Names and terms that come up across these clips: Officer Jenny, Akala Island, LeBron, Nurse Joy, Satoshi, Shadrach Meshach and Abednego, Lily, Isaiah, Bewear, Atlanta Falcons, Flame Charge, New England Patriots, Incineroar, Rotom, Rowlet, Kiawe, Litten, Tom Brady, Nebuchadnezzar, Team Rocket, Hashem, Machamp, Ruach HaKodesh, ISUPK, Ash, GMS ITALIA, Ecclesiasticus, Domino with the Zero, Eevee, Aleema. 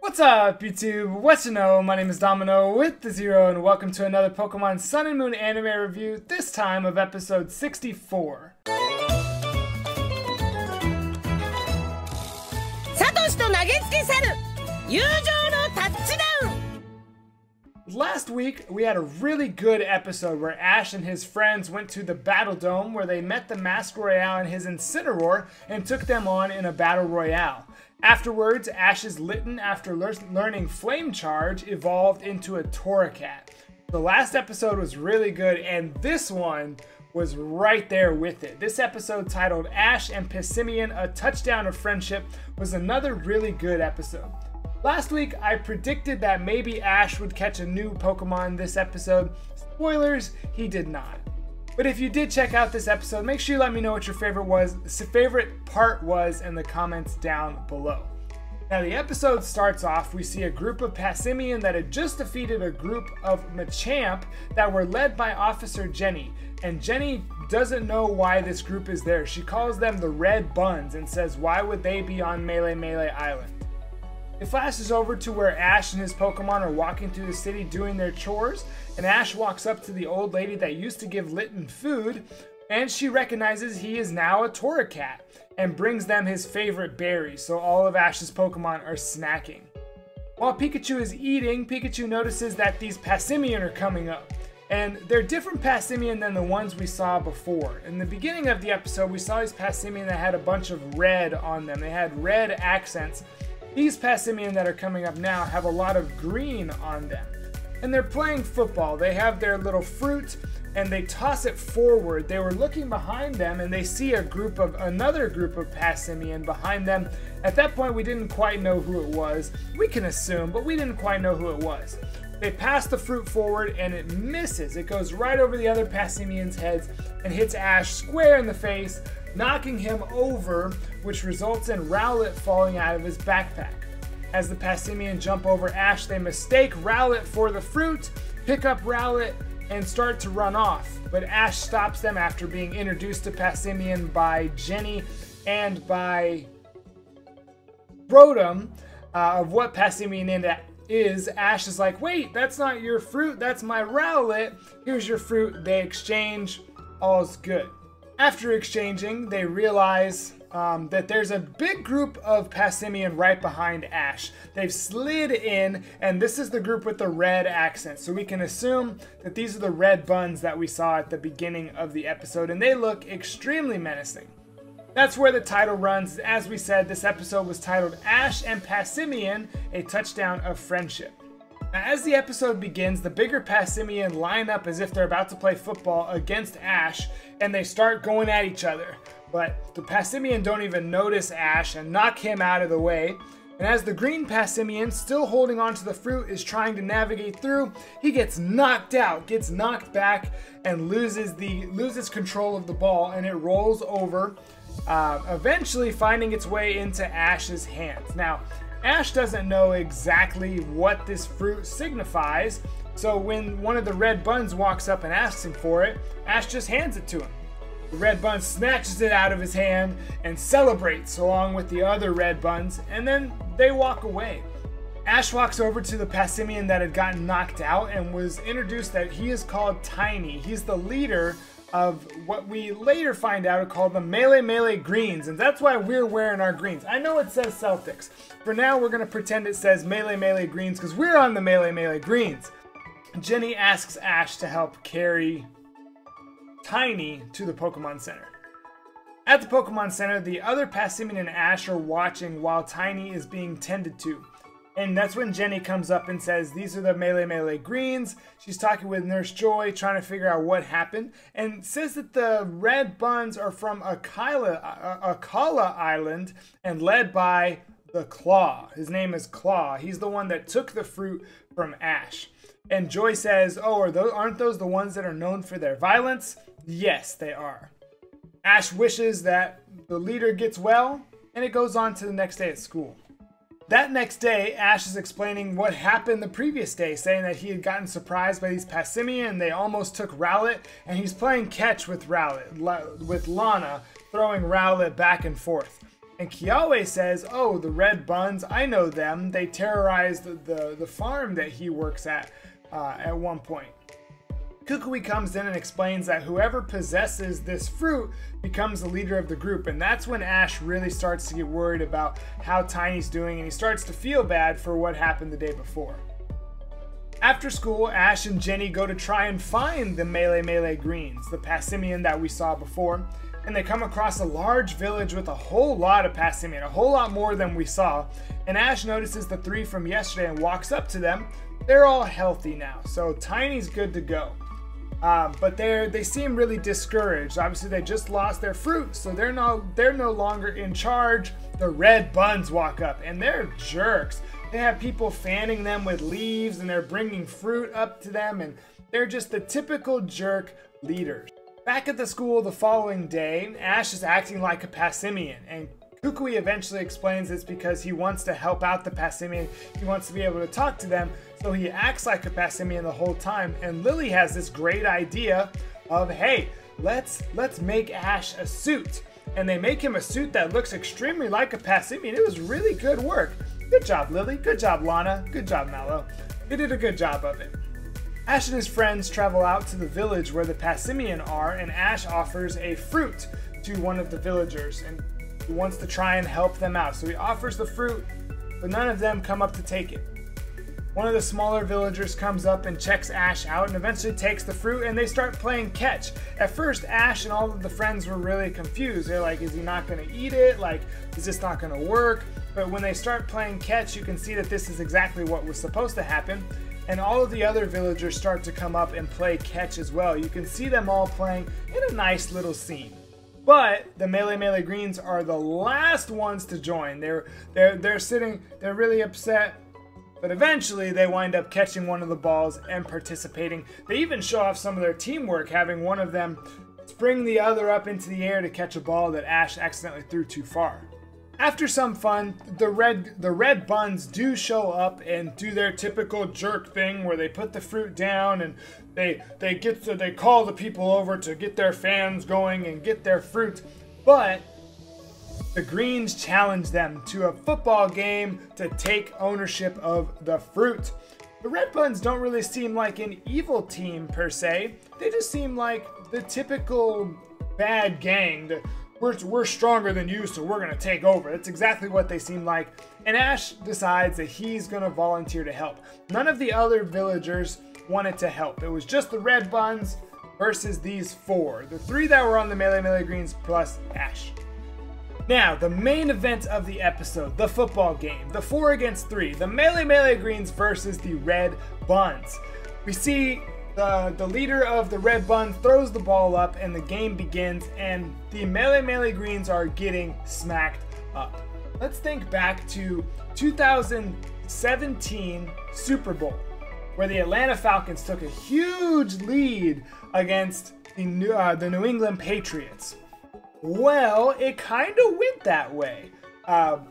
What's up, YouTube? What's you know? My name is Domino with the Zero, and welcome to another Pokemon Sun and Moon anime review, this time of episode 64. Satoshi to Nagetsuki Saru, Yujou no Touchdown! Last week, we had a really good episode where Ash and his friends went to the Battle Dome where they met the Masquerain and his Incineroar and took them on in a Battle Royale. Afterwards, Ash's Litten, after learning Flame Charge, evolved into a Torracat. The last episode was really good, and this one was right there with it. This episode, titled Ash and Passimian, A Touchdown of Friendship, was another really good episode. Last week, I predicted that maybe Ash would catch a new Pokemon this episode. Spoilers, he did not. But if you did check out this episode, make sure you let me know what your favorite part was in the comments down below. Now the episode starts off, we see a group of Passimian that had just defeated a group of Machamp that were led by Officer Jenny. And Jenny doesn't know why this group is there. She calls them the Red Buns and says why would they be on Melemele Island. It flashes over to where Ash and his Pokemon are walking through the city doing their chores, and Ash walks up to the old lady that used to give Litten food, and she recognizes he is now a Torracat, and brings them his favorite berries, so all of Ash's Pokemon are snacking. While Pikachu is eating, Pikachu notices that these Passimian are coming up, and they're different Passimian than the ones we saw before. In the beginning of the episode, we saw these Passimian that had a bunch of red on them. They had red accents. These Passimian that are coming up now have a lot of green on them. And they're playing football. They have their little fruit and they toss it forward. They were looking behind them and they see another group of Passimian behind them. At that point, we didn't quite know who it was. We can assume, but we didn't quite know who it was. They pass the fruit forward and it misses. It goes right over the other Passimian's heads and hits Ash square in the face, knocking him over, which results in Rowlet falling out of his backpack. As the Passimian jump over Ash, they mistake Rowlet for the fruit, pick up Rowlet, and start to run off. But Ash stops them after being introduced to Passimian by Jenny and by Rotom of what Passimian is. Ash is like, wait, that's not your fruit, that's my Rowlet. Here's your fruit. They exchange. All's good. After exchanging, they realize that there's a big group of Passimian right behind Ash. They've slid in, and this is the group with the red accent. So we can assume that these are the Red Buns that we saw at the beginning of the episode, and they look extremely menacing. That's where the title runs. As we said, this episode was titled Ash and Passimian, A Touchdown of Friendship. Now, as the episode begins, the bigger Passimian line up as if they're about to play football against Ash, and they start going at each other. But the Passimian don't even notice Ash and knock him out of the way. And as the green Passimian, still holding onto the fruit, is trying to navigate through, he gets knocked out, gets knocked back, and loses control of the ball, and it rolls over, eventually finding its way into Ash's hands. Now, Ash doesn't know exactly what this fruit signifies, so when one of the Red Buns walks up and asks him for it, Ash just hands it to him. The Red Bun snatches it out of his hand and celebrates along with the other Red Buns, and then they walk away. Ash walks over to the Passimian that had gotten knocked out and was introduced that he is called Tiny. He's the leader of what we later find out are called the Melemele Greens, and that's why we're wearing our greens. I know it says Celtics. For now, we're going to pretend it says Melemele Greens because we're on the Melemele Greens. Jenny asks Ash to help carry Tiny to the Pokemon Center. At the Pokemon Center, the other Passimian and Ash are watching while Tiny is being tended to. And that's when Jenny comes up and says, these are the Melemele Greens. She's talking with Nurse Joy, trying to figure out what happened. And says that the Red Buns are from Akala Island and led by the Claw. His name is Claw. He's the one that took the fruit from Ash. And Joy says, oh, aren't those the ones that are known for their violence? Yes, they are. Ash wishes that the leader gets well, and it goes on to the next day at school. That next day, Ash is explaining what happened the previous day, saying that he had gotten surprised by these Passimian and they almost took Rowlet, and he's playing catch with Lana, throwing Rowlet back and forth. And Kiawe says, oh, the Red Buns, I know them. They terrorized the farm that he works at one point. Kukui comes in and explains that whoever possesses this fruit becomes the leader of the group, and that's when Ash really starts to get worried about how Tiny's doing, and he starts to feel bad for what happened the day before. After school, Ash and Jenny go to try and find the Melemele Greens, the Passimian that we saw before, and they come across a large village with a whole lot of Passimian, a whole lot more than we saw, and Ash notices the three from yesterday and walks up to them. They're all healthy now, so Tiny's good to go. But they seem really discouraged. Obviously, they just lost their fruit, so they're no longer in charge. The Red Buns walk up, and they're jerks. They have people fanning them with leaves, and they're bringing fruit up to them, and they're just the typical jerk leaders. Back at the school the following day, Ash is acting like a Passimian, and Kukui eventually explains it's because he wants to help out the Passimian. He wants to be able to talk to them, so he acts like a Passimian the whole time. And Lily has this great idea of, hey, let's make Ash a suit. And they make him a suit that looks extremely like a Passimian. It was really good work. Good job, Lily. Good job, Lana. Good job, Mallow. They did a good job of it. Ash and his friends travel out to the village where the Passimian are, and Ash offers a fruit to one of the villagers, and he wants to try and help them out. So he offers the fruit, but none of them come up to take it. One of the smaller villagers comes up and checks Ash out and eventually takes the fruit, and they start playing catch. At first, Ash and all of the friends were really confused. They're like, is he not going to eat it? Like, is this not going to work? But when they start playing catch, you can see that this is exactly what was supposed to happen. And all of the other villagers start to come up and play catch as well. You can see them all playing in a nice little scene. But the Melemele Greens are the last ones to join. They're really upset, but eventually they wind up catching one of the balls and participating. They even show off some of their teamwork, having one of them spring the other up into the air to catch a ball that Ash accidentally threw too far. After some fun, the red Buns do show up and do their typical jerk thing where they put the fruit down and they call the people over to get their fans going and get their fruit, but the Greens challenge them to a football game to take ownership of the fruit. The Red Buns don't really seem like an evil team per se. They just seem like the typical bad gang. We're stronger than you, so we're going to take over. That's exactly what they seem like. And Ash decides that he's going to volunteer to help. None of the other villagers wanted to help. It was just the Red Buns versus these four. The three that were on the Melemele Greens plus Ash. Now, the main event of the episode, the football game, the 4 against 3, the Melemele Greens versus the Red Buns. We see the leader of the Red Bun throws the ball up and the game begins, and the Melemele Greens are getting smacked up. Let's think back to 2017 Super Bowl, where the Atlanta Falcons took a huge lead against the New England Patriots. Well, it kind of went that way.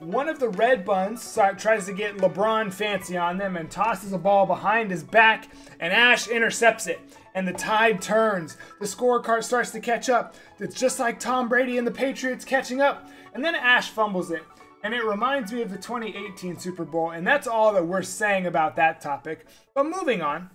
One of the Red Buns tries to get LeBron fancy on them and tosses a ball behind his back, and Ash intercepts it, and the tide turns. The scorecard starts to catch up. It's just like Tom Brady and the Patriots catching up, and then Ash fumbles it. And it reminds me of the 2018 Super Bowl, and that's all that we're saying about that topic. But moving on,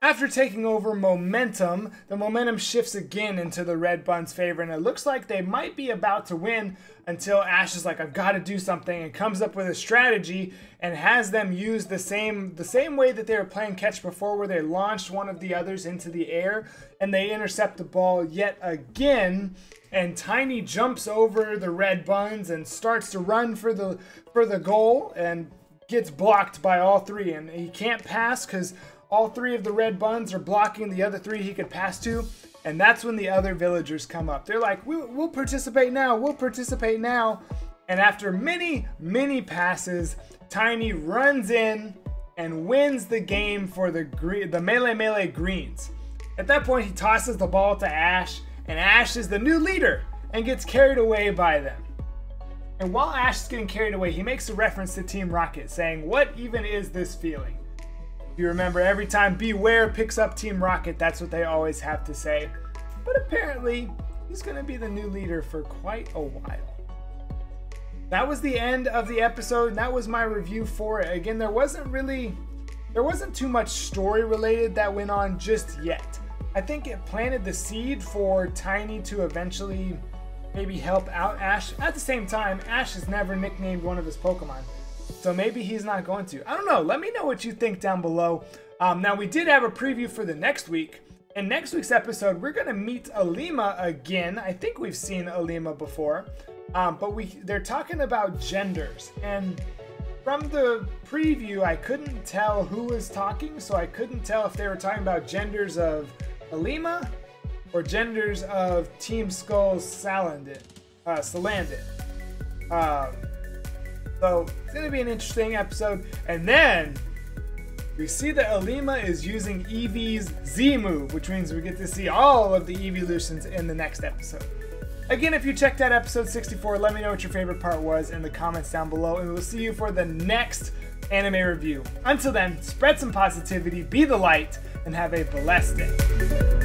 after taking over momentum, the momentum shifts again into the Red Buns' favor, and it looks like they might be about to win until Ash is like, I've got to do something, and comes up with a strategy and has them use the same way that they were playing catch before, where they launched one of the others into the air, and they intercept the ball yet again. And Tiny jumps over the Red Buns and starts to run for the goal and gets blocked by all three. And he can't pass because all three of the Red Buns are blocking the other three he could pass to. And that's when the other villagers come up. They're like, we'll participate now. We'll participate now. And after many, many passes, Tiny runs in and wins the game for the Melemele Greens. At that point, he tosses the ball to Ash. And Ash is the new leader and gets carried away by them. And while Ash is getting carried away, he makes a reference to Team Rocket, saying, what even is this feeling? If you remember, every time Bewear picks up Team Rocket, that's what they always have to say. But apparently, he's going to be the new leader for quite a while. that was the end of the episode, and that was my review for it. Again, there wasn't too much story related that went on just yet. I think it planted the seed for Tiny to eventually maybe help out Ash. At the same time, Ash has never nicknamed one of his Pokemon, so maybe he's not going to. I don't know. Let me know what you think down below. Now, we did have a preview for the next week. In next week's episode, we're going to meet Aleema again. I think we've seen Aleema before, but they're talking about genders. And from the preview, I couldn't tell who was talking, so I couldn't tell if they were talking about genders of Aleema or genders of Team Skull's Salandit. So it's going to be an interesting episode. And then we see that Aleema is using Eevee's Z move, which means we get to see all of the Eeveelutions in the next episode. Again, if you checked out episode 64, let me know what your favorite part was in the comments down below, and we'll see you for the next anime review. Until then, spread some positivity, be the light, and have a blessed day.